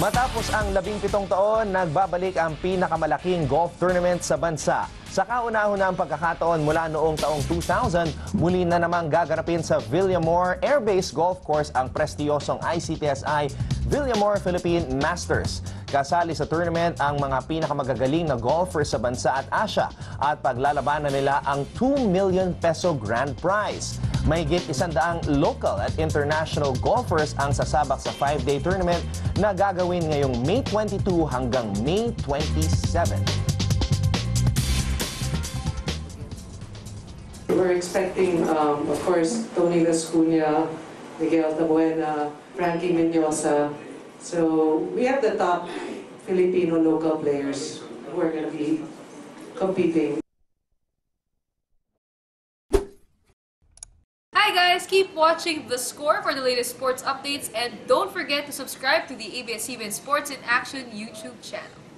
Matapos ang 17 taon, nagbabalik ang pinakamalaking golf tournament sa bansa. Sa kauna-unahang pagkakataon mula noong taong 2000, muli na namang gagarapin sa Villamor Air Base Golf Course ang prestiyosong ICTSI Villamor Philippine Masters. Kasali sa tournament ang mga pinakamagagaling na golfers sa bansa at Asia at paglalabanan nila ang 2 million peso grand prize. Mahigit 100 local at international golfers ang sasabak sa 5-day tournament na gagawin ngayong May 22 hanggang May 27. We're expecting, of course, Tony Lascuña, Miguel Tabuena, Frankie Minosa. So we have the top Filipino local players who are going to be competing. Hi guys, keep watching The Score for the latest sports updates and don't forget to subscribe to the ABS-CBN Sports in Action YouTube channel.